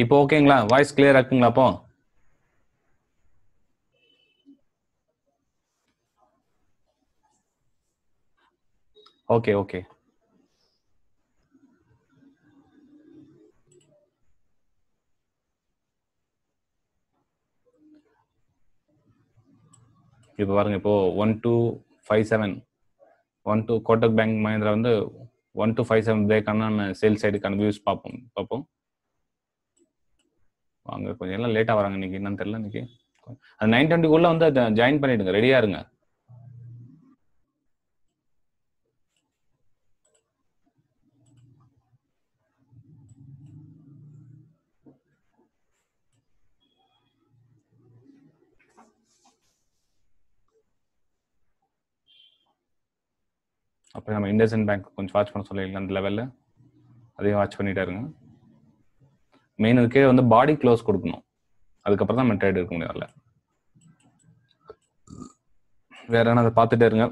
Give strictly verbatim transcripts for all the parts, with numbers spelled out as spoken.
இப்போ ஓகேங்களா? வாய்ஸ் கிளியரா இருக்குங்களா? அப்போ ஓகே ஓகே இப்போ பாருங்க, இப்போ one two five seven one two Kotak bank Mahindra வந்து ஒன் டூ ஃபைவ் செவன் பிரேக்கான சேல் சைடுக்கான வியூஸ் பார்ப்போம் பார்ப்போம் வாங்க. கொஞ்சம் எல்லாம் லேட்டாக வராங்க இன்னைக்கு, என்னன்னு தெரியல. இன்னைக்கு அது நைன் டுவெண்ட்டிக்குள்ளே வந்து அதை ஜாயின் பண்ணிடுங்க, ரெடியாக இருங்க. அப்புறம் நம்ம IndusInd Bank கொஞ்சம் வாட்ச் பண்ண சொல்லிடலாம். அந்த லெவலில் அதையும் வாட்ச் பண்ணிட்டா இருங்க. மெயின் அதுக்கே வந்து பாடி க்ளோஸ் கொடுக்கணும், அதுக்கப்புறம் தான் நம்ம ட்ரேட் எடுக்க முடியும். அதில் வேற என்ன அதை பார்த்துட்டே இருங்க.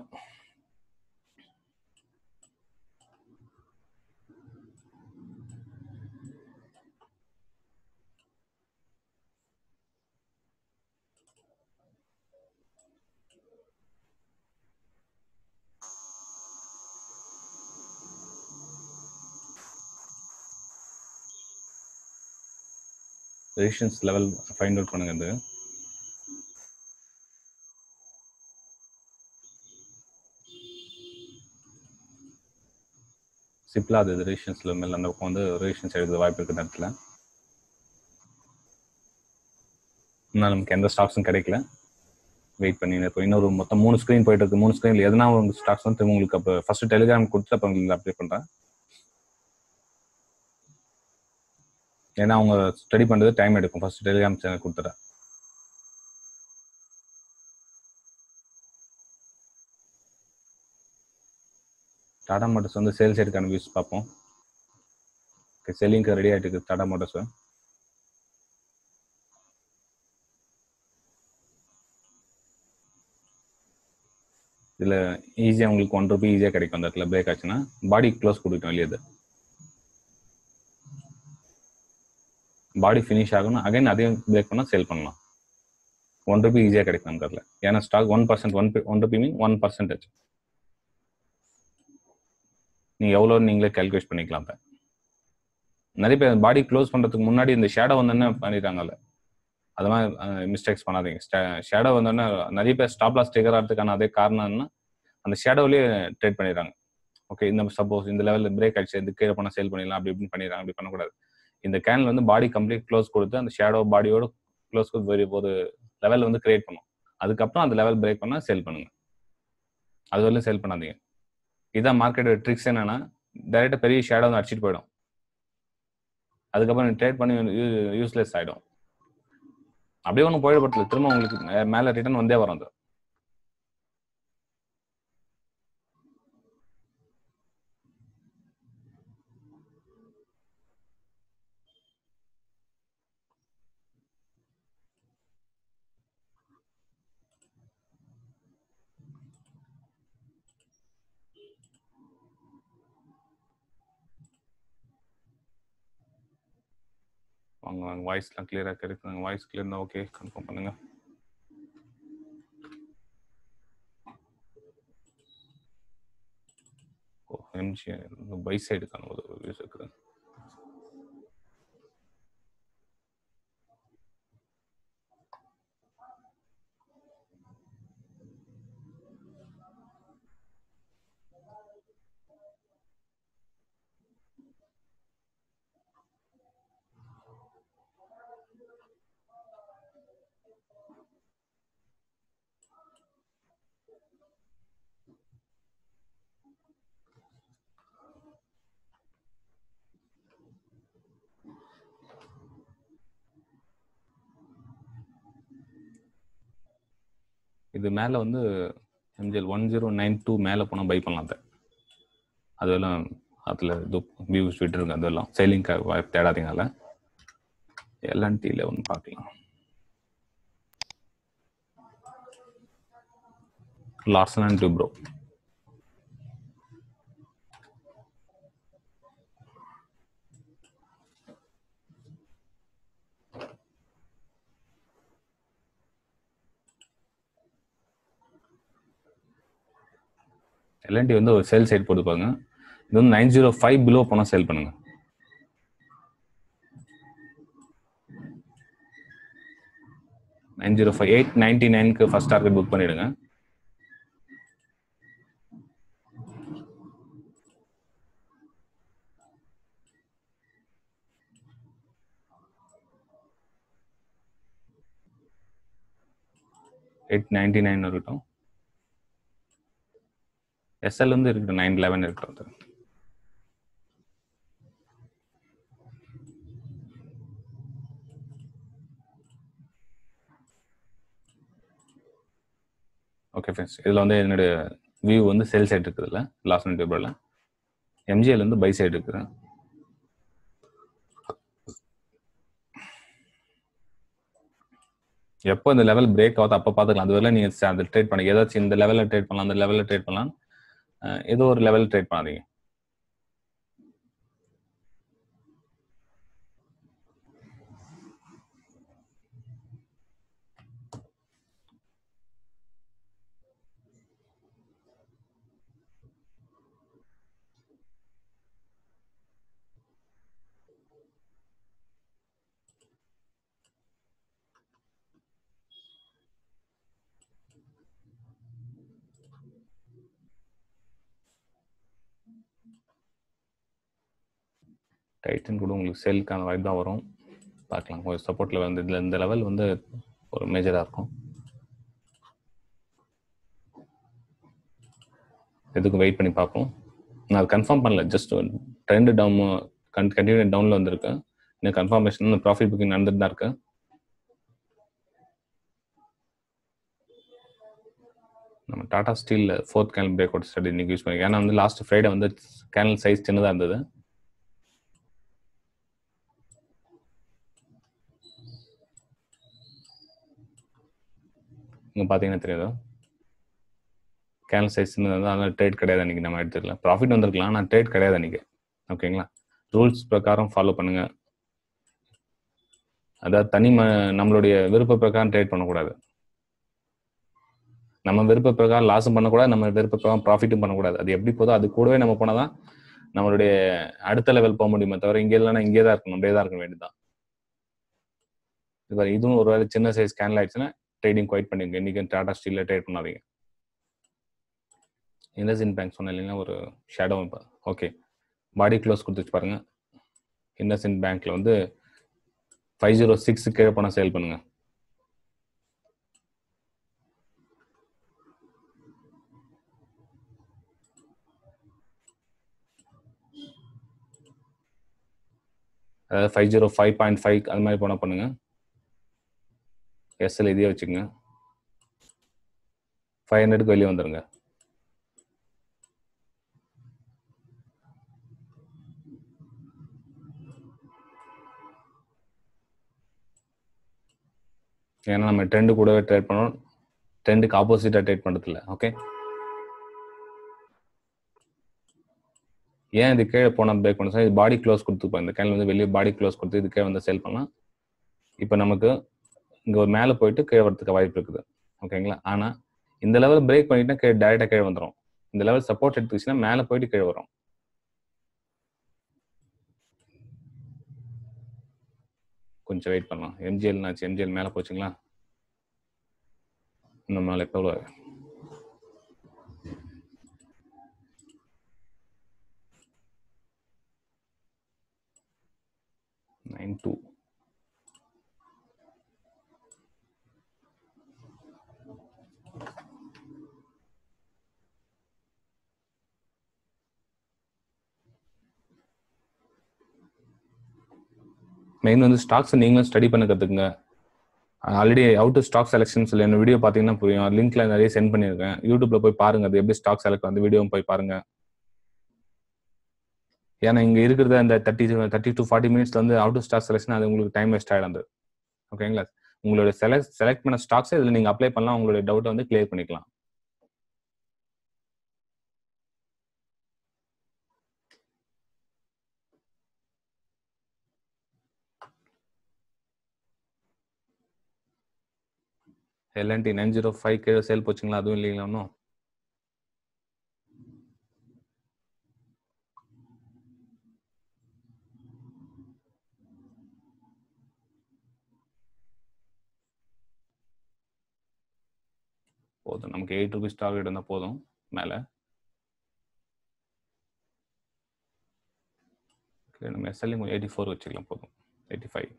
Resistance level find out பண்ணுங்க. அது சிப்லா அது resistance level அந்த பக்கம் வந்து resistance எடுத்து வாய்ப்பு இருக்கிற இடத்துல இன்னும் நமக்கு எந்த ஸ்டாக்ஸும் கிடைக்கல, வெயிட் பண்ணி இப்போ இன்னொரு மொத்தம் மூணு ஸ்க்ரீன் போயிட்டு இருக்கு. மூணு ஸ்க்ரீன்ல எதனா ஒரு ஸ்டாக்ஸ் வந்து உங்களுக்கு அப்போ ஃபர்ஸ்ட் டெலிகிராம் கொடுத்து அப்போ உங்களுக்கு அப்ளை பண்ணுறேன். ஏன்னா அவங்க ஸ்டடி பண்ணுறது டைம் எடுக்கும். ஃபர்ஸ்ட் டெலிகிராம் சேனல் கொடுத்துட்றேன். டாடா மோட்டர்ஸ் வந்து சேல் சைடுக்கான வியூஸ் பார்ப்போம். ஓகே, செல்லிங்க்கு ரெடி ஆகிட்டு இருக்குது டாடா மோட்டர்ஸு. இதில் ஈஸியாக உங்களுக்கு ஒன் ருபி ஈஸியாக கிடைக்கும். அந்த இடத்துல பிரேக் ஆச்சுன்னா பாடி க்ளோஸ் கொடுக்கணும். வெளியே அது பாடி ஃபினிஷ் ஆகணும். அகைன் அதையும் பிரேக் பண்ணால் சேல் பண்ணலாம். ஒன் ருபி ஈஸியாக கிடைக்கும் அந்த இடத்துல. ஏன்னா stock one percent one one rupee mean one percentage. நீங்கள் எவ்வளோ நீங்களே கால்குலேட் பண்ணிக்கலாம். இப்போ நிறைய பேர் பாடி க்ளோஸ் பண்ணுறதுக்கு முன்னாடி இந்த ஷேடோ வந்தோடனே பண்ணிட்டாங்கல்ல, அது மாதிரி மிஸ்டேக்ஸ் பண்ணாதீங்க. ஷேடோ வந்தோடனே நிறைய பேர் ஸ்டாப் லாஸ் டிகர் ஆகிறதுக்கான அதே காரணம்னா அந்த ஷேடோவிலே ட்ரேட் பண்ணிடுறாங்க. ஓகே, இந்த சப்போஸ் இந்த லெவலில் பிரேக் ஆகிடுச்சு, இது கீழே போனால் சேல் பண்ணிடலாம் அப்படி இப்படின்னு பண்ணிடுறாங்க. அப்படி பண்ணக்கூடாது. இந்த கேனில் வந்து பாடி கம்ப்ளீட் க்ளோஸ் கொடுத்து அந்த ஷேடோ பாடியோட க்ளோஸ் கொடுத்து ஒரு லெவல் வந்து கிரியேட் பண்ணும். அதுக்கப்புறம் அந்த லெவல் பிரேக் பண்ணால் சேல் பண்ணுங்கள். அது வரலாம் சேல் பண்ணாதீங்க. இதான் மார்க்கெட்டோட ட்ரிக்ஸ். என்னென்னா டைரெக்டாக பெரிய ஷேடோ வந்து அடிச்சிட்டு போயிடும். அதுக்கப்புறம் ட்ரேட் பண்ணி யூஸ்லெஸ் ஆகிடும். அப்படியே ஒன்றும் போயிடப்படல, திரும்ப உங்களுக்கு மேலே ரிட்டர்ன் வந்தே வரும். அது வாங்க. வாய்ஸ்லாம் கிளியராக கிடைக்குங்க. வாய்ஸ் கிளியர் தான். ஓகே, கன்ஃபார்ம் பண்ணுங்க. ஓ எம்ஜிஎல் பை சைடுக்கான ஒரு வியூஸ் இருக்குது. இது மேலே வந்து MGL one zero nine two மேலே போனால் பை பண்ணலாம். அதை அதெல்லாம் அதில் இது வியூஸ் விட்டுருங்க. அதெல்லாம் சேலிங்காக வாய்ப்பு தேடாதீங்க. அதில் எல் அண்ட் டியில் ஒன்று பார்க்கலாம். Larsen and Toubro L and T வந்து ஒரு sell side போட்டு பாருங்க. இது வந்து nine oh five below போனா sell பண்ணுங்க. nine oh five eight ninety-nine க்கு first target book பண்ணிடுங்க. eight ninety-nine இருக்கட்டும். S L வந்து இருக்கட்டும் nine eleven இருக்கட்டும். Okay friends, இதுல வந்து என்னோட view வந்து sell side இருக்குதுல Larsen and Toubroல. M G L வந்து buy side இருக்குது. எப்போ இந்த லெவல் பிரேக் ஆகுது அப்ப பாத்துக்கலாம். அதுவரை நீங்க அந்த ட்ரேட் பண்ணுங்க. ஏதாச்சும் இந்த லெவல்ல ட்ரேட் பண்ணலாம், அந்த லெவல்ல ட்ரேட் பண்ணலாம். ஏதோ ஒரு லெவல் ட்ரேட் பண்ணாதீங்க. Titan கூட உங்களுக்கு செல்க்கான வைப் தான் வரும். பார்க்கலாம். ஒரு சப்போர்ட்ல வந்து இந்த லெவல் வந்து ஒரு மேஜரா இருக்கும். இதுக்கு வெயிட் பண்ணி பாப்போம். நான் கன்ஃபார்ம் பண்ணல. ஜஸ்ட் ட்ரெண்ட் டவுன் கண்டினியூ டவுன்ல வந்திருக்கு. இன்னும் கன்ஃபர்மேஷன் ப்ராஃபிட் புக்கிங் நடந்துட்டு தான் இருக்கு. நம்ம Tata Steel fourth channel break out study இன்னைக்கு யூஸ் பண்ணிக்கலாம். ஏன்னா வந்து லாஸ்ட் ஃப்ரைடே வந்து கேனல் சைஸ் சின்னதா இருந்தது. இங்க பாத்தீங்கன்னா தெரியுதா கேனல் சைஸ் சின்னதா, அதனால ட்ரேட் கிடையாது அன்னைக்கு. நம்ம எடுத்துக்கலாம், ப்ராஃபிட் வந்திருக்கலாம், ஆனால் ட்ரேட் கிடையாது அன்னைக்கு. ஓகேங்களா, ரூல்ஸ் பிரகாரம் ஃபாலோ பண்ணுங்க. அதாவது தனி நம்மளுடைய விருப்ப பிரகாரம் ட்ரேட் பண்ணக்கூடாது, நம்ம விருப்ப பிரகாரம் லாஸும் பண்ணக்கூடாது, நம்ம விருப்ப பிரகாரம் ப்ராஃபிட்டும் பண்ணக்கூடாது. அது எப்படி போதோ அது கூடவே நம்ம போனாதான் நம்மளுடைய அடுத்த லெவல் போக முடியுமே தவிர இங்கே இல்லைன்னா இங்கே தான் இருக்கணும், அப்படியே தான் இருக்க வேண்டியதான். இது இதுவும் ஒரு வேலை சின்ன சைஸ் கேனல் ஆயிடுச்சுன்னா ட்ரேடிங் குவைட் பண்ணுங்க. இன்னைக்கு டாடா ஸ்டீல்ல ட்ரேட் பண்ணாதீங்க. IndusInd Bank சொன்ன இல்லைன்னா ஒரு ஷேடோ. ஓகே, பாடி க்ளோஸ் கொடுத்துச்சு பாருங்க. IndusInd Bankல வந்து ஃபைவ் ஜீரோ சிக்ஸ் கீழே போனால் சேல் பண்ணுங்க. அதாவது five zero five point five அது மாதிரி போனால் பண்ணுங்க. S L இதே வச்சுக்கோங்க. ஃபைவ் ஹண்ட்ரடுக்கு வெளியே வந்துருங்க. ஏன்னா நம்ம ட்ரெண்டு கூடவே ட்ரேட் பண்ணோம், ட்ரெண்டுக்கு ஆப்போசிட்டாக ட்ரேட் பண்ணுறதில்ல. ஓகே, ஏன் இது கீழே போனால் பிரேக் பண்ண சார், பாடி க்ளோஸ் கொடுத்துப்போம். இந்த கேனல் வந்து வெளியே பாடி க்ளோஸ் கொடுத்து இதுக்கே வந்து சேல் பண்ணலாம். இப்போ நமக்கு இங்க ஒரு மேல போயிட்டு கீழே வரதுக்கு வாய்ப்பு இருக்குது. ஓகேங்களா, ஆனா இந்த லெவல் பிரேக் பண்ணிட்டா கீழே டைரக்டா கீழே வந்துடும். இந்த லெவல் சப்போர்ட் எடுத்துச்சுன்னா மேல போயிட்டு கீழே வரும். கொஞ்சம் வெயிட் பண்ணலாம். M G L நாச்சு, M G L மேல போச்சுங்களா, இந்த மேல எவ்வளோ நைன் டூ மெயின் வந்து ஸ்டாக்ஸ் நீங்களும் ஸ்டடி பண்ண கற்றுக்குங்க. Already out of stock selection சொல்லி என்ன வீடியோ பார்த்தீங்கன்னா புரியும். லிங்க்ல நிறைய சென்ட் பண்ணியிருக்கேன், யூடியூப்ல போய் பாருங்க. அது எப்படி ஸ்டாக் செலக்ட் அந்த வீடியோவும் போய் பாருங்க. ஏன்னா இங்கே இருக்கிறத அந்த தேர்ட்டி தேர்ட்டி டு ஃபார்ட்டி மினிட்ஸ்ல வந்து அவுட் ஆஃப் ஸ்டாக் செலெக்ஷன் அது உங்களுக்கு டைம் வேஸ்ட் ஆகிடாது. ஓகேங்களா, உங்களுடைய செலக்ட் செலக்ட் பண்ண ஸ்டாக்ஸ் இதில் நீங்கள் அப்ளை பண்ணலாம். உங்களுடைய டவுட்டை வந்து கிளியர் பண்ணிக்கலாம். L and T nine oh five கீழே சேல் போச்சுங்களா, அதுவும் இல்லைங்களா? podum namakku eight rupees target irundha podum mele okay nam sl ku eighty-four vechikalam podum eighty-five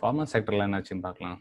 pharma sector la enna achu paakalam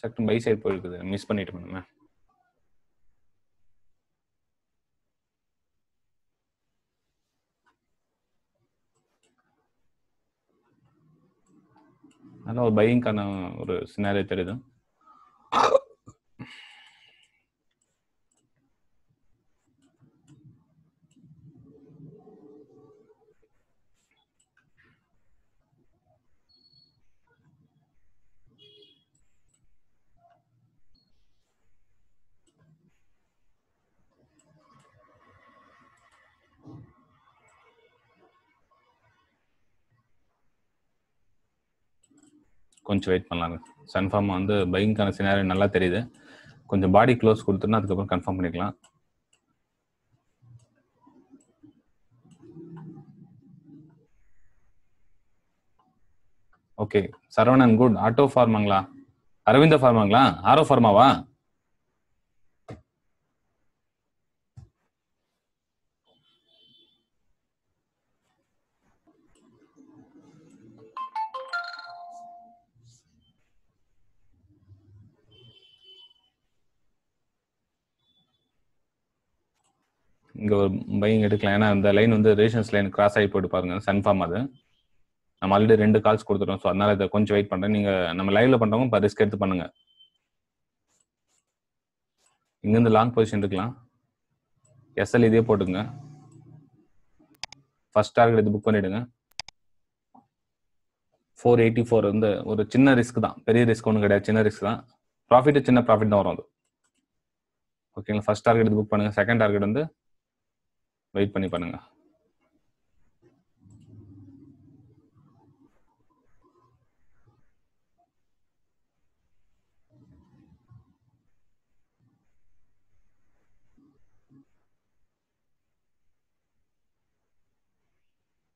sector buy side போய் இருக்குது miss பண்ணிட்டோம் நம்ம அதான் ஒரு பையிங்கான ஒரு சினாரியோ தெரியுது கொஞ்சம் வெயிட் பண்ணலாங்க Sun Pharma வந்து பையிங் கான சினாரியோ நல்லா தெரியுது கொஞ்சம் பாடி க்ளோஸ் கொடுத்துனா அதுக்கு அப்புறம் கன்ஃபார்ம் பண்ணிக்கலாம் ஓகே சரவணன் குட் ஆட்டோ ஃபார்மாங்களா அரவிந்த ஃபார்மாங்களா ஆரோ ஃபார்மாவா இங்க பையிங் எடுக்கலாம் ஏன்னா அந்த லைன் வந்து ரேஷன்ஸ் லைன் கிராஸ் ஆகி போயிட்டு பாருங்க Sun Pharma அது நம்ம ஆல்ரெடி ரெண்டு கால்ஸ் கொடுத்துட்டோம் சோ அதனால இத கொஞ்சம் வெயிட் பண்றேன் நீங்க நம்ம லைவ்ல பண்றவங்க பர் ரிஸ்க் எடுத்து பண்ணுங்க இங்க இந்த லாங் பொசிஷன் எடுக்கலாம் எஸ்எல் இதே போடுங்க ஃபர்ஸ்ட் டார்கெட் இது புக் பண்ணிடுங்க four eighty-four வந்து ஒரு சின்ன ரிஸ்க் தான் பெரிய ரிஸ்க் ஒண்ணு கிடையாது சின்ன ரிஸ்க் தான் प्रॉफिट சின்ன प्रॉफिट தான் வரும் ஓகேங்களா ஃபர்ஸ்ட் டார்கெட் இது புக் பண்ணுங்க செகண்ட் டார்கெட் வந்து वेट पन्नी पन्नगा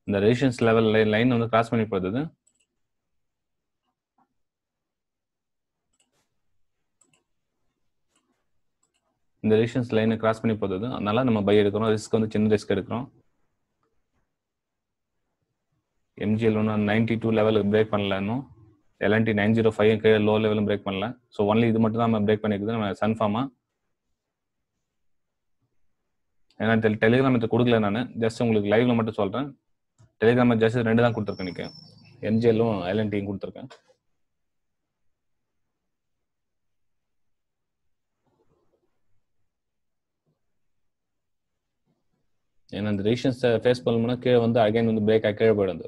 இந்த ரேஷன்ஸ் லெவல் லைன் வந்து கிராஸ் பண்ணி போறது இந்த ரேஷன்ஸ் லைனை கிராஸ் பண்ணி போறது அதனால நம்ம பை எடுக்கறோம் ரிஸ்க் வந்து சின்ன ரிஸ்க் எடுக்கறோம் M G L ninety-two level break பண்ணல இன்னும் L and T nine oh five கே லோ லெவலும் பிரேக் பண்ணல சோ only இது மட்டும் தான் நம்ம பிரேக் பண்ணிருக்கு நம்ம Sun Pharma انا டெலிகிராம் கிட்ட கொடுக்கல நான் ஜஸ்ட் உங்களுக்கு லைவ்ல மட்டும் சொல்றேன் டெலிகிராம் ஜஸ்ட் ரெண்டு தான் கொடுத்திருக்கேன் நீங்க M G L um L and T உம் கொடுத்திருக்கேன் And on the ratios face palmuna ke vand again on the break akere podundu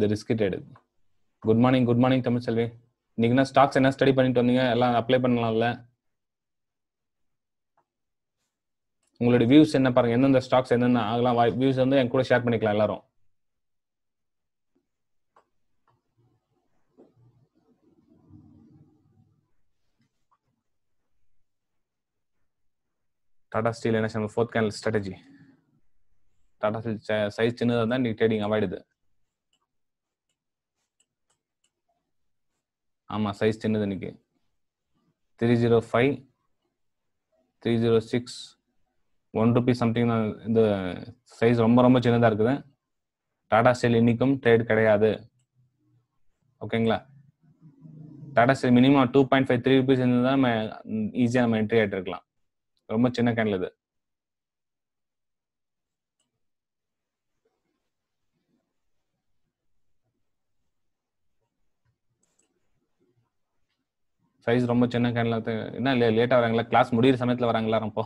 the risk it good morning good morning Tamil Selvi ningna stocks enna study pannittu vandinga ella apply pannalala ungala views enna parunga enna the stocks enna agala views vandu en kuda share pannikalam ellarum Tata Steel and national fourth candle strategy. Tata Steel size chinna than you trading avoid it. Amma size chinna than you three zero five, three zero six, one rupee something the size ரொம்ப ரொம்ப சின்னதா இருக்குது. Tata Steel இன்னிக்கும் trade கிடையாது. ஓகேங்களா. Tata Steel minimum two point five three rupees இருந்தா நம்ம ஈஸியா நம்ம entry ஆயிட்டு இருக்கலாம். ரொம்ப சின்ன கேண்டில் இது size ரொம்ப சின்ன கேன்ல என்ன லேட்டா வராங்களா கிளாஸ் முடியற சமயத்துல வராங்களா ரொம்ப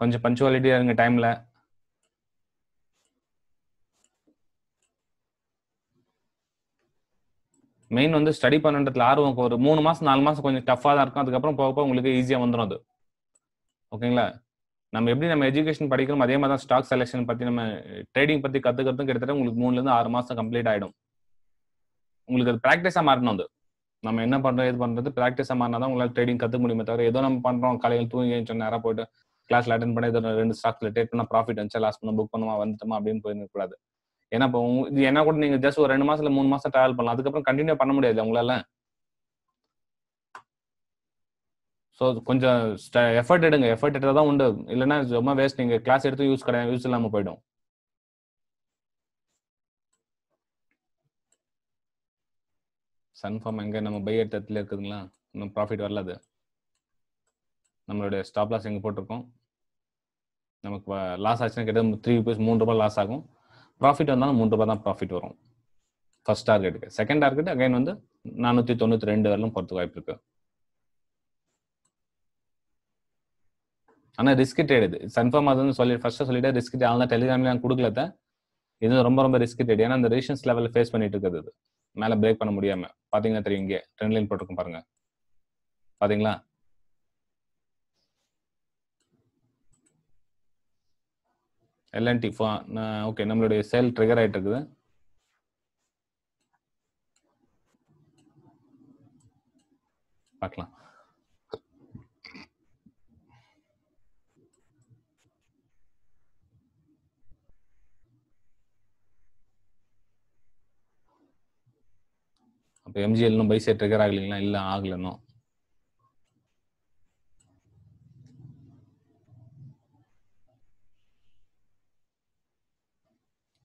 கொஞ்சம் பஞ்சுவாலிட்டியா இருங்க டைம்ல மெயின் வந்து ஸ்டடி பண்றதுல ஆர்வம் ஒரு மூணு மாசம் நாலு மாசம் கொஞ்சம் டஃபா தான் இருக்கும் அதுக்கு அப்புறம் போக போக உங்களுக்கு ஈஸியா வந்துரும் அது ஓகேங்களா நம்ம எப்படி நம்ம எஜுகேஷன் படிக்கிறோம் அதே மாதிரி தான் ஸ்டாக் செலெக்ஷன் பத்தி நம்ம ட்ரேடிங் பத்தி கத்துக்கிறதும் கிட்டத்தட்ட உங்களுக்கு மூணுல இருந்து ஆறு மாசம் கம்ப்ளீட் ஆயிடும் உங்களுக்கு அது பிராக்டிஸா மாறணும் அது நம்ம என்ன பண்றோம் எது பண்றது பிராக்டிஸா மாறினா தான் உங்களால ட்ரேடிங் கத்துக்க முடியுமே தவிர ஏதோ நம்ம பண்றோம் காலையில் தூங்கி சொன்னா போயிட்டு கிளாஸ்ல அட்டென்ட் பண்ணி ஏதோ ரெண்டு ஸ்டாக்ஸ்ல ட்ரேட் பண்ணா ப்ராஃபிட் வந்துச்சா லாஸ்ட் பண்ண புக் பண்ணுமா வந்துட்டோமா அப்படின்னு போயிருக்கக்கூடாது ஏன்னா இப்போ இது என்ன கூட நீங்க ஜஸ்ட் ஒரு ரெண்டு மாசத்துல மூணு மாசம் ட்ராவல் பண்ணலாம் அதுக்கப்புறம் கண்டினியூ பண்ண முடியாது உங்களால ஸோ கொஞ்சம் எஃபர்ட் எடுங்க எஃபர்ட் எடுத்தால் தான் உண்டு இல்லைன்னா ரொம்ப வேஸ்ட் நீங்கள் கிளாஸ் எடுத்து யூஸ் கிடையாது யூஸ் இல்லாமல் போயிடும் சன் ஃபார்மா எங்கே நம்ம பை எடுத்ததுல இருக்குதுங்களா இன்னும் ப்ராஃபிட் வரலாது நம்மளுடைய ஸ்டாப் லாஸ் எங்கே போட்டிருக்கோம் நமக்கு லாஸ் ஆச்சுன்னா கிட்டத்தட்ட த்ரீ ருபீஸ் மூணு ரூபாய் லாஸ் ஆகும் ப்ராஃபிட் வந்தாலும் மூணு ரூபாய் தான் ப்ராஃபிட் வரும் ஃபர்ஸ்ட் டார்கெட்டுக்கு செகண்ட் டார்கெட் அகைன் வந்து நானூற்றி தொண்ணூற்றி ரெண்டு வரலும் போகிறதுக்கு வாய்ப்பு இருக்குது ஆனால் ரிஸ்க் ட்ரேட் இது சன் ஃபார்மா வந்து சொல்லி ஃபர்ஸ்ட்டாக சொல்லிட்டு ரிஸ்க் ஆனால் தான் டெலிகிராம்ல நான் கொடுக்கல இது ரொம்ப ரொம்ப ரிஸ்க் ட்ரேட் ஏன்னா அந்த ரேஷன்ஸ் லெவலில் ஃபேஸ் பண்ணிட்டு இருக்குது இது மேலே பிரேக் பண்ண முடியாமல் பார்த்தீங்கன்னா தெரியும் இங்கே ட்ரெண்ட் லைன் போட்டிருக்கும் பாருங்க பார்த்தீங்களா எல் அண்ட் டி ஓகே நம்மளுடைய சேல் ட்ரிகர் ஆகிட்டு இருக்குது பார்க்கலாம் அப்போ எம்ஜிஎல் இன்னும் பை சேட் ட்ரிகர் ஆகலைங்களா இல்லை ஆகலன்னா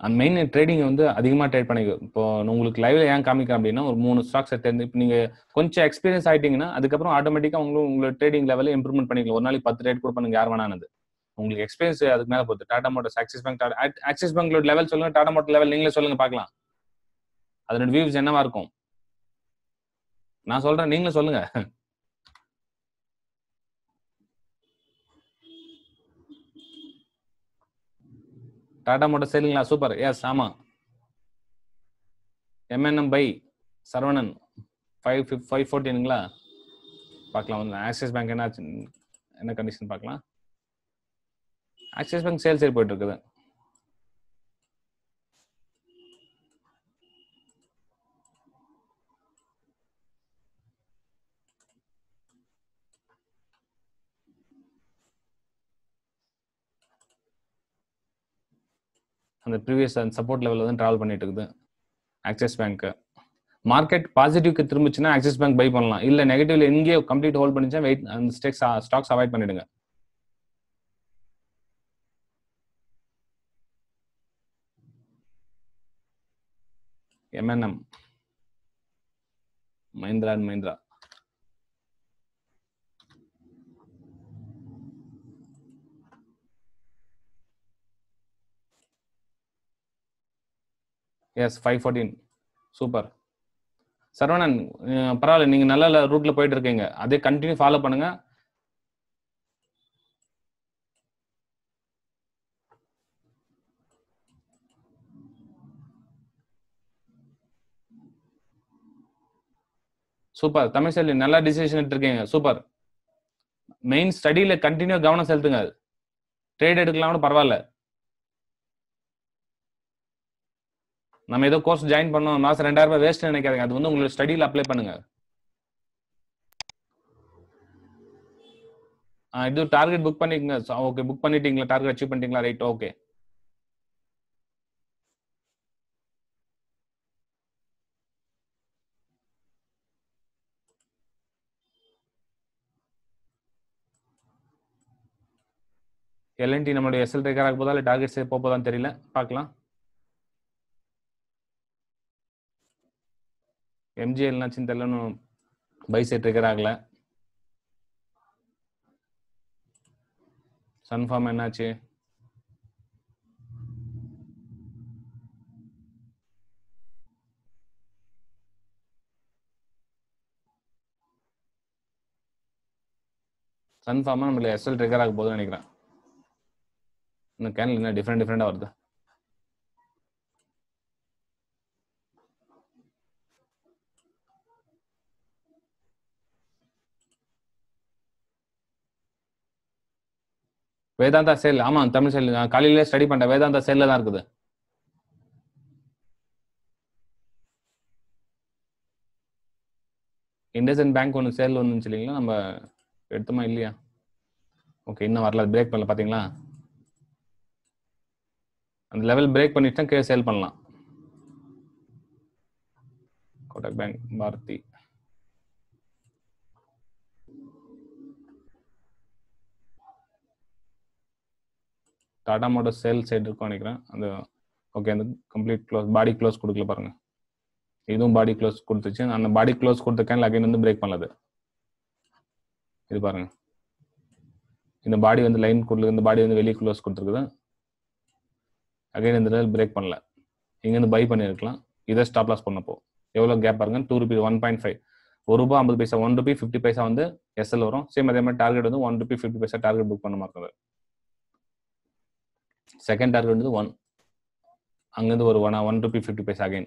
அந்த மெயின் ட்ரேடிங் வந்து அதிகமாக ட்ரேட் பண்ணிக்கோ இப்போ உங்களுக்கு லைவ்ல ஏன் காமிக்கிறேன் அப்படின்னா ஒரு மூணு ஸ்டாக்ஸை தேர்ந்து இப்போ நீங்கள் கொஞ்சம் எக்ஸ்பீரியன்ஸ் ஆகிட்டீங்கன்னா அதுக்கப்புறம் ஆட்டோமேட்டிக்காக உங்களுக்கு உங்களோட ட்ரேடிங் லெவலில் இம்ப்ரூவ்மெண்ட் பண்ணிக்கலாம் ஒரு நாளைக்கு பத்து ரேட் கூட பண்ணுங்க யார் வேணானது உங்களுக்கு எக்ஸ்பீரியன்ஸ் அதுக்கு மேலே போகுது Tata Motors Axis Bank Tata Axis பேங்க்லோட லெவல் சொல்லுங்கள் டாடா மோட்டர் லெவல் நீங்களே சொல்லுங்கள் பார்க்கலாம் அதனோட வியூஸ் என்னவா இருக்கும் நான் சொல்றேன் நீங்களும் சொல்லுங்க டாடா மோட்டர் சேலிங்களா சூப்பர் எஸ் ஆமா MNM buy Saravanan five five ஃபோர்டீனுங்களா பார்க்கலாம் வந்து ஆக்சிஸ் பேங்க் என்ன என்ன கண்டிஷன் பார்க்கலாம் ஆக்சிஸ் பேங்க் சேல் சரி போயிட்டு இருக்குது அந்த ப்ரீவியஸ் அந்த சப்போர்ட் லெவலில் தான் ட்ராவல் பண்ணிட்டு இருக்குது ஆக்சிஸ் பேங்க்கு மார்க்கெட் பாசிட்டிவ்க்கு திரும்பிச்சுன்னா ஆக்சிஸ் பேங்க் பை பண்ணலாம் இல்லை நெகட்டிவ்ல எங்கேயே கம்ப்ளீட் ஹோல்ட் பண்ணிச்சா வெயிட் அந்த ஸ்டாக்ஸ் ஸ்டாக்ஸ் அவாய்ட் பண்ணிடுங்க MNM Mahindra and Mahindra yes five fourteen super Saravanan பரவாயில்ல நீங்கள் நல்ல ரூட்டில் போயிட்டு இருக்கீங்க அதே கண்டினியூ ஃபாலோ பண்ணுங்க சூப்பர் தமிழ் செல்வி நல்லா டிசிஷன் எடுத்துருக்கீங்க சூப்பர் மெயின் ஸ்டடியில் கண்டினியூ கவனம் செலுத்துங்க ட்ரேட் எடுக்கலாம்னு பரவாயில்ல நம்ம ஏதோ கோர்ஸ் ஜாயின் பண்ணோம் மாசம் ரெண்டாயிரம் ரூபாய் வேஸ்ட் நினைக்காதீங்க அது வந்து உங்களுக்கு ஸ்டடியில் அப்ளை பண்ணுங்க இது டார்கெட் புக் பண்ணிக்கங்க ஓகே புக் பண்ணிட்டீங்களா டார்கெட் அச்சீவ் பண்ணிட்டீங்களா right okay L and T நம்மளுடைய எஸ்எல் ட்ரிகர் ஆக போதா இல்லை டார்கெட் சேவ் போதான்னு தெரியல பார்க்கலாம் எம்ஜிஎல்னாச்சும் தெரியலன்னு பை சேட் ட்ரிகர் ஆகல சன் ஃபார்மா என்னாச்சு Sun Pharma namakku S L trigger aagapodhu nenikiren inna candle inna different different varudha Vedanta cell ama Tamil cell kalile study panna Vedanta cell la da irukku IndusInd Bank one cell one sollinga nama edutuma illaya okay inna varala break panna pathingala and level break pannitta k sell pannalam Kotak Bank Bharti Tata Motors sell side irukku nenikiren and okay and complete close body close kudukla parunga idum body close kuduchu and body close kuduthukan again and break pannaladu idu parunga indha body vandu line kudukla indha body vandu veli close kuduthirukudha again indha level break pannala inga and buy pannirukkalam idha stop loss pannappo evlo gap parunga two rupees one point five one rupee fifty paisa one rupee fifty paisa vandu S L varum same adhe mari target vandu one rupee fifty paisa target book panna maakkudu Second target is one. Angandu or one, one rupee fifty paisa again.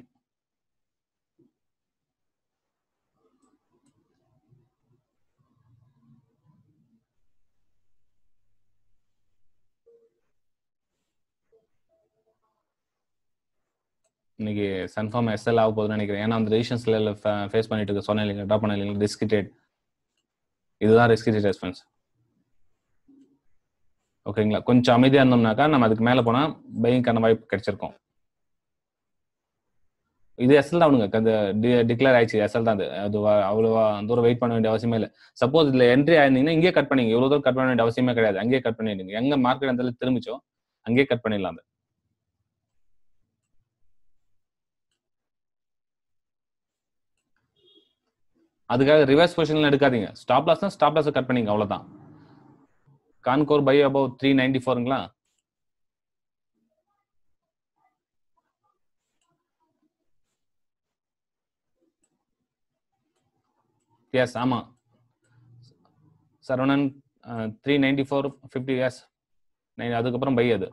Nige Sun Pharma S L aag podhu nenikiren. Ena and relations level face pannittu irukku sonna illinga drop pannalinga risk trade. Idha risk trade response. ஓகேங்களா கொஞ்சம் அமைதியா இருந்தோம்னாக்கா நம்ம அதுக்கு மேல போனா பயங்கரமான வாய்ப்பு கிடைச்சிருக்கும் இது S L தான் உங்களுக்கு அந்த டிக்ளேர் ஆயிச்சு S L தான் அது அவ்வளவு தூரம் வெயிட் பண்ண வேண்டிய அவசியமே இல்ல சப்போஸ் இதுல என்ட்ரி ஆயிருந்தீங்கன்னா இங்கே கட் பண்ணீங்க இவ்வளவு தூரம் கட் பண்ண வேண்டிய அவசியமே கிடையாது அங்கேயே கட் பண்ணிடுங்க எங்க மார்க்கெட் அந்த இடத்துல திரும்பிச்சோ அங்கேயே கட் பண்ணிடலாம் அதுக்காக ரிவர்ஸ் பொசிஷன்ல எடுக்காதீங்க ஸ்டாப் லாஸ்னா ஸ்டாப் லாஸ் கட் பண்ணீங்க அவ்வளவுதான் Kancore buy about three ninety-four ngla yes ama Saravanan uh, three ninety-four fifty yes nai adukku apram buy adu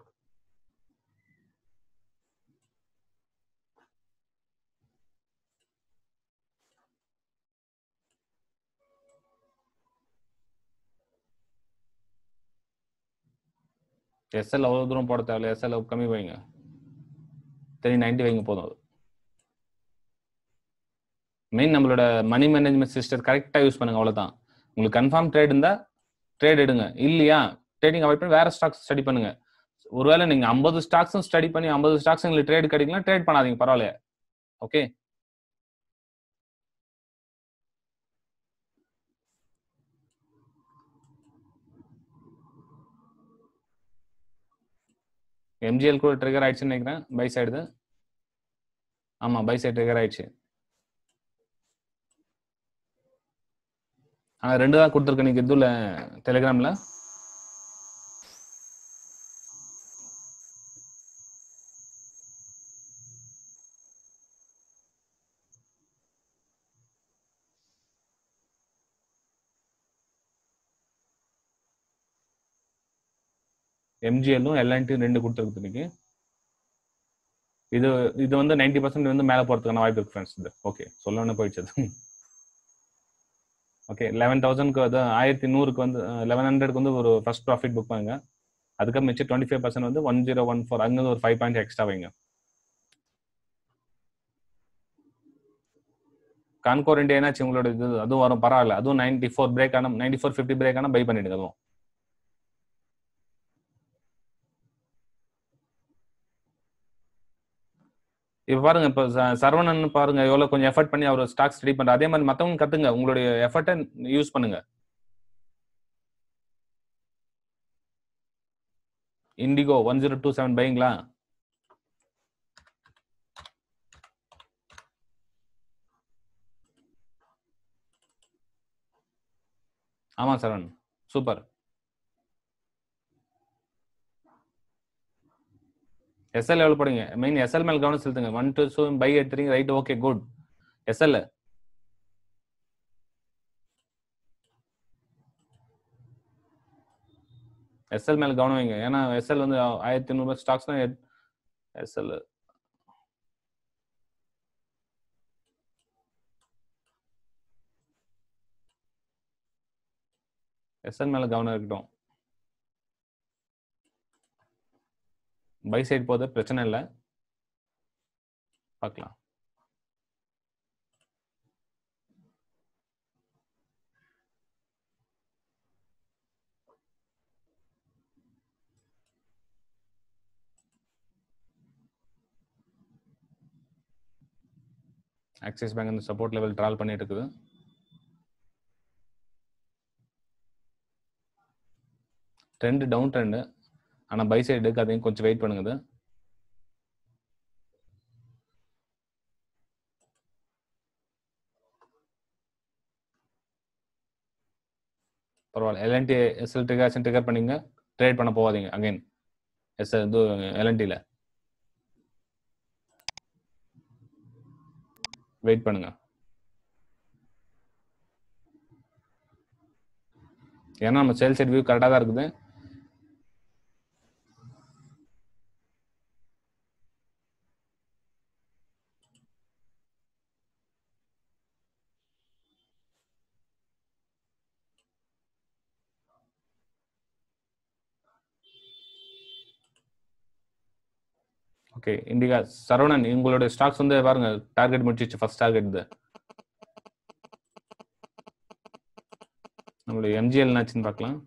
S L அவ்வளவு தூரம் போட தேவையில்ல S L கம்மி வைங்க three ninety வைங்க போதும் அது மெயின் நம்மளோட மணி மேனேஜ்மென்ட் சிஸ்டம் கரெக்ட்டா யூஸ் பண்ணுங்க அவ்வளவுதான் உங்களுக்கு கன்ஃபார்ம் ட்ரேட் இருந்தா ட்ரேட் எடுங்க இல்லையா ட்ரேடிங் அவாய்ட் பண்ணி வேற ஸ்டாக்ஸ் ஸ்டடி பண்ணுங்க ஒருவேளை நீங்க ஐம்பது ஸ்டாக்ஸும் ஸ்டடி பண்ணி ஐம்பது ஸ்டாக்ஸ் உங்களுக்கு ட்ரேட் கிடைக்கலாம் ட்ரேட் பண்ணாதீங்க பரவாயில்லை ஓகே M G L को ट्रिगर आयिच्चु नेक्रा बाय साइड द आमा बाय साइड ट्रिगर आयिच्चु आ ரெண்டு தான் கொடுத்திருக்க நீங்க இதுல Telegramல M G L லும் L and T ரெண்டு கொடுத்திருக்கு நீங்க இது இது வந்து ninety percent வந்து மேல போறதுக்கான வாய்ப்பு இருக்கு फ्रेंड्स இது ஓகே சொல்லவனே போயிடுச்சு ஓகே eleven thousand க்கு அது eleven hundred க்கு வந்து eleven hundred க்கு வந்து ஒரு ஃபர்ஸ்ட் प्रॉफिट புக் பண்ணுங்க அதுக்கு மிச்ச twenty-five percent வந்து ten fourteen அங்க ஒரு five பாயிண்ட் எக்ஸ்ட்ரா வைங்க கான்கோர் இந்தியா என்னாச்சு உங்களோட இது அது வரும் பரவாயில்லை அது ninety-four பிரேக் ஆன ninety-four fifty பிரேக் ஆன பை பண்ணிடுங்க அதுவும் இப்ப பாருங்க இப்ப சரவணன் பாருங்க எவ்வளவு கொஞ்சம் எஃபர்ட் பண்ணி அவர் ஸ்டாக் ஸ்டடி பண்ற அதே மாதிரி மத்தவங்க கத்துங்க உங்களுடைய எஃபர்ட்டை யூஸ் பண்ணுங்க இண்டிகோ ten twenty-seven பைங்களா ஆமா Saravanan super S L level போடுங்க மெயின் S L மேல் கவனம் செலுத்துங்க one two so buy எடுத்துறீங்க right okay good S L S L மேல கவனம் வைங்க. ஏன்னா S L வந்து fifteen hundred ஸ்டாக்ஸ் தான் S L. S L மேல கவனம் இருக்கட்டும். பை சைடு போதே பிரச்சனை இல்லை. பார்க்கலாம். Access Bank and support level trial பண்ணிட்டு இருக்குது. Trend down trend. ஆனா buy side க்கு அதையும் கொஞ்சம் வெயிட் பண்ணுங்க. பரவாயில்லை. L and T S L trigger trigger பண்ணீங்க. ட்ரேட் பண்ண போகாதீங்க again. S L L and T ல வெயிட் பண்ணுங்க. ஏன்னா நம்ம சேல் சைடு வியூ கரெக்டா தான் இருக்குது. ஓகே, இண்டிகா சரவணன் உங்களோட ஸ்டாக்ஸ் வந்து பாருங்க, டார்கெட் முடிச்சிச்சு. ஃபர்ஸ்ட் டார்கெட் இது நம்மளோட M G L என்னாச்சுன்னு பார்க்கலாம்.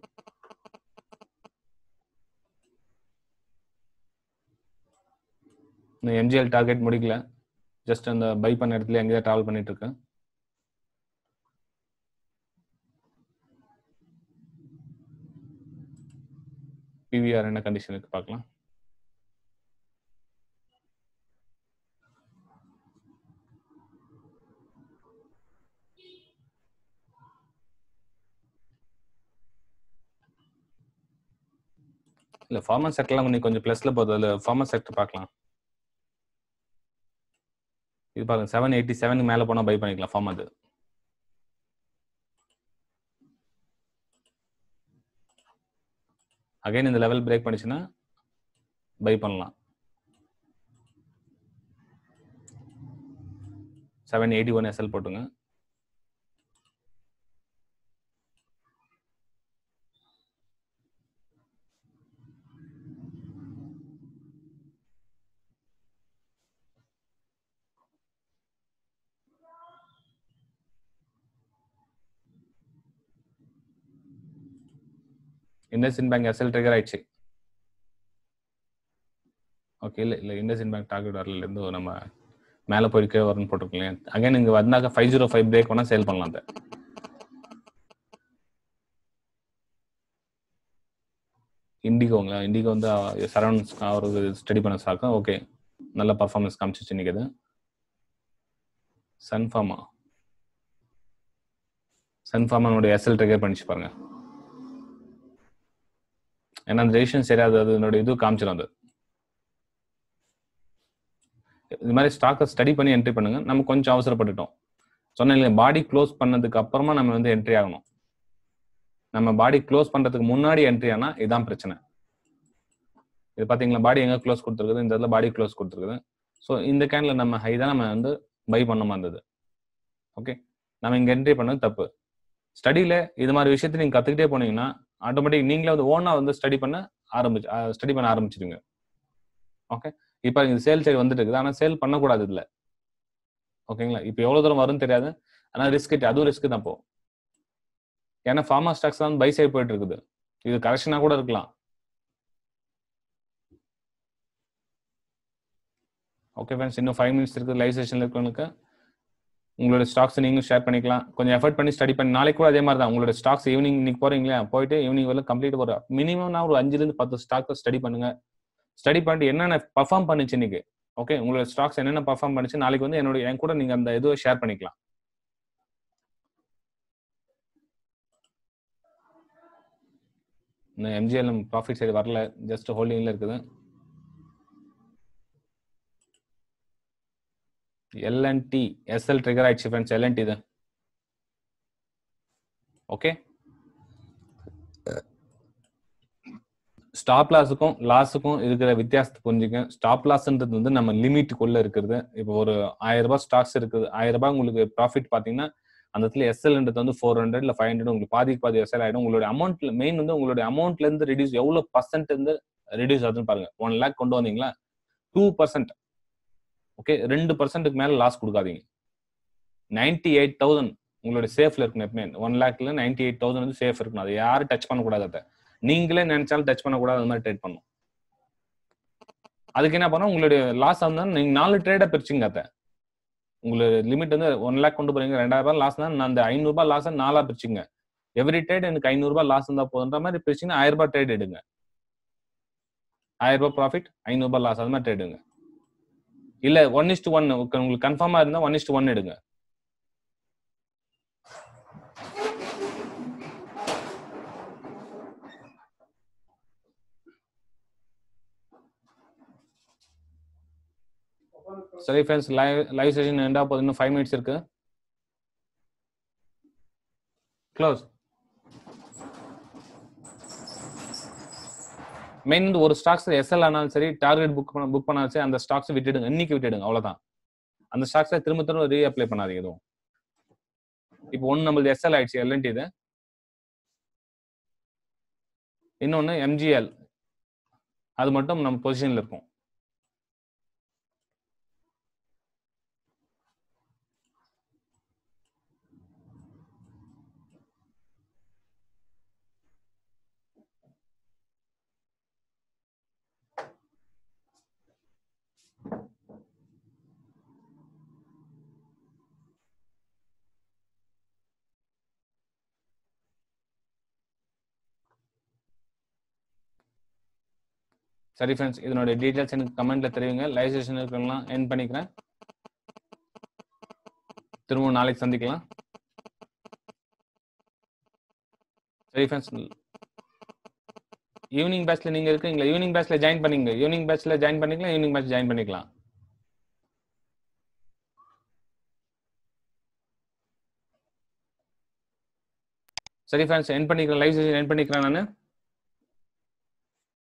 நான் M G L டார்கெட் முடிக்கல, ஜஸ்ட் அந்த பை பண்ண இடத்துல எங்கேயா டிராவல் பண்ணிட்டு இருக்கேன். P V R என்ன கண்டிஷனுக்கு பார்க்கலாம். இல்ல ஃபார்மா செக்டர்லாம் கொஞ்சம் கொஞ்சம் பிளஸ்ல போகுது. அதுல ஃபார்மா செக்டர் பார்க்கலாம். இது பாருங்க, செவன் எயிட்டி செவனுக்கு மேல போனா பை பண்ணிக்கலாம். ஃபார்ம் அது அகைன் இந்த லெவல் பிரேக் பண்ணிச்சுன்னா பை பண்ணலாம். செவன் எயிட்டி ஒன் எஸ்எல் போட்டுங்க. IndusInd Bank S L trigger ஆயிடுச்சு. ஓகே, இல்ல இல்ல IndusInd Bank டார்கெட் வரல இருந்து நம்ம மேல போயிட்டே வரணும் போட்டுக்கலாம். அகைன் இங்க வந்தாக்க five oh five பிரேக் பண்ணா சேல் பண்ணலாம். அந்த Indigoங்களா, Indigo வந்து சரவுண்ட்ஸ் ஒரு ஸ்டடி பண்ண சாக்க ஓகே நல்ல பெர்ஃபார்மன்ஸ் காமிச்சிச்சு இன்னைக்கு. அது Sun Pharma Sun Pharma ஓட S L trigger பண்ணிச்சு பாருங்க. ஏன்னா அந்த ரேஷன் சரியா அதனுடைய இது காமிச்சிடும். அது இது மாதிரி ஸ்டாக்கை ஸ்டடி பண்ணி என்ட்ரி பண்ணுங்க. நம்ம கொஞ்சம் அவசரப்பட்டுட்டோம். சொன்னேன் இல்லையா, பாடி க்ளோஸ் பண்ணதுக்கு அப்புறமா நம்ம வந்து என்ட்ரி ஆகணும். நம்ம பாடி க்ளோஸ் பண்றதுக்கு முன்னாடி என்ட்ரி ஆனா இதுதான் பிரச்சனை. இது பாத்தீங்களா, பாடி எங்க க்ளோஸ் கொடுத்துருக்குது, இந்த இடத்துல பாடி க்ளோஸ் கொடுத்துருக்குது. ஸோ இந்த கேன்ல நம்ம ஹை தான் நம்ம வந்து பை பண்ணமா இருந்தது. ஓகே, நம்ம இங்க என்ட்ரி பண்ணது தப்பு. ஸ்டடியில இது மாதிரி விஷயத்த நீங்க கத்துக்கிட்டே போனீங்கன்னா ஆட்டோமேட்டிக் நீங்களே வந்து ஓனா வந்து ஸ்டடி பண்ண ஆரம்பிச்சு ஸ்டடி பண்ண ஆரம்பிச்சிடுங்க. ஓகே, இப்போ இந்த சேல் சைடு வந்துட்டு இருக்குது. ஆனால் சேல் பண்ணக்கூடாது இதுல. ஓகேங்களா, இப்போ எவ்வளோ தூரம் வரும்னு தெரியாது. ஆனால் ரிஸ்க் அதுவும் ரிஸ்க் தான் போகும். ஏன்னா ஃபார்மா ஸ்டாக்ஸ் தான் பை சைடு போயிட்டு இருக்குது. இது கரெக்ஷனாக கூட இருக்கலாம். ஓகே ஃப்ரெண்ட்ஸ், இன்னும் ஃபைவ் மினிட்ஸ் இருக்குது. லைவ் செஷன்ல இருக்கிறவங்களுக்கு உங்களோட ஸ்டாக்ஸ் நீங்களும் ஷேர் பண்ணிக்கலாம். கொஞ்சம் எஃபர்ட் பண்ணி ஸ்டடி பண்ணி நாளைக்கு கூட அதே மாதிரி தான் உங்களோட ஸ்டாக்ஸ் ஈவினிங் இன்னைக்கு போறீங்களா, போயிட்டு ஈவினிங் வரலாம் கம்ப்ளீட் போற மினிமம்னா ஒரு அஞ்சுல இருந்து பத்து ஸ்டாக்ஸ் ஸ்டடி பண்ணுங்க. ஸ்டடி பண்ணிட்டு என்னென்ன பர்ஃபார்ம் பண்ணுச்சு இன்னைக்கு, ஓகே உங்களோட ஸ்டாக்ஸ் என்னென்ன பர்ஃபார்ம் பண்ணுச்சு, நாளைக்கு வந்து என்னோட என் கூட நீங்க அந்த இதுவை ஷேர் பண்ணிக்கலாம். இன்னும் M G L profit side வரல, ஜஸ்ட் ஹோல்டிங்ல இருக்குது. L and T S L trigger ஆயிடுச்சு ஃப்ரெண்ட்ஸ். L and T தான். Okay, stop loss kum loss kum irukra vidhyasathu purinjinga. Stop loss endradhu vandu nama limit kulla irukkuradhu. Ipo oru one thousand rupees stocks irukudhu, one thousand rupees ungalku profit pathina andha thile S L endradhu vandu four hundred illa five hundred ungalku paadhi paadhi S L aidum. Ungaloda amount main vandu ungaloda amount la irundhu reduce evlo percent irundhu reduce aadunu paarenga. one lakh kondu vandinga two percent, okay, two percent ku mela loss kudukadinga. ninety-eight thousand ungaloda safe la irukna. Epme one lakh la ninety-eight thousand vandu safe irukna. Adha yaar touch panna kudadha. நீங்களே நினைச்சாலும் touch பண்ண கூடாது, அந்த மாதிரி trade பண்ணும். அதுக்கு என்ன பண்ணா உங்களுடைய லாஸ் ஆனா நீங்க நாலு ட்ரேடா பிரிச்சிங்க. அத உங்களுடைய லிமிட் வந்து one lakh கொண்டு போறீங்க, two thousand லாஸ் தான் நான் அந்த five hundred லாஸ் நாலா பிரிச்சிங்க. எவ்ரி ட்ரேட் எனக்கு five hundred லாஸ் இருந்தா போதுன்ற மாதிரி பிரிச்சிங்க. one thousand ட்ரேட் எடுங்க, one thousand profit five hundred loss அந்த மாதிரி ட்ரேட் எடுங்க. இல்ல one to one உங்களுக்கு கன்ஃபார்மா இருந்தா one to one எடுங்க. Sorry friends, live live session end up in five minutes irukku. Close. Main ஒரு ஸ்டாக்ஸ் S L ஆனாலும் சரி, டார்கெட் புக் பண்ண புக் பண்ணாலும் சரி, அந்த ஸ்டாக்ஸ் விட்டுடுங்க, இன்னைக்கு விட்டுடுங்க, அவ்வளவுதான். அந்த ஸ்டாக்ஸை திரும்ப திரும்ப ரீ அப்ளை பண்ணாதீங்க எதுவும். இப்போ ஒன்னு நம்ம S L ஆயிடுச்சு, L and T இது. இன்னொன்னு M G L. அது மட்டும் நம்ம பொசிஷன்ல இருக்கும். சரி ஃப்ரெண்ட்ஸ், இதனோட டீடைல்ஸ் எனக்கு கமெண்ட்ல தெரிவிங்க. லைவ் செஷன் இருக்குன்னா எண்ட் பண்ணிக்கிறேன். திரும்ப நாளைக்கு சந்திக்கலாம். சரி ஃப்ரெண்ட்ஸ், ஈவினிங் பேட்ச்ல நீங்க இருக்கீங்களா? ஈவினிங் பேட்ச்ல ஜாயின் பண்ணுங்க. ஈவினிங் பேட்ச்ல ஜாயின் பண்ணிக்கலாம். ஈவினிங் பேட்ச் ஜாயின் பண்ணிக்கலாம். சரி ஃப்ரெண்ட்ஸ், எண்ட் பண்ணிக்கிறேன். லைவ் செஷன் எண்ட் பண்ணிக்கிறேன் நான்.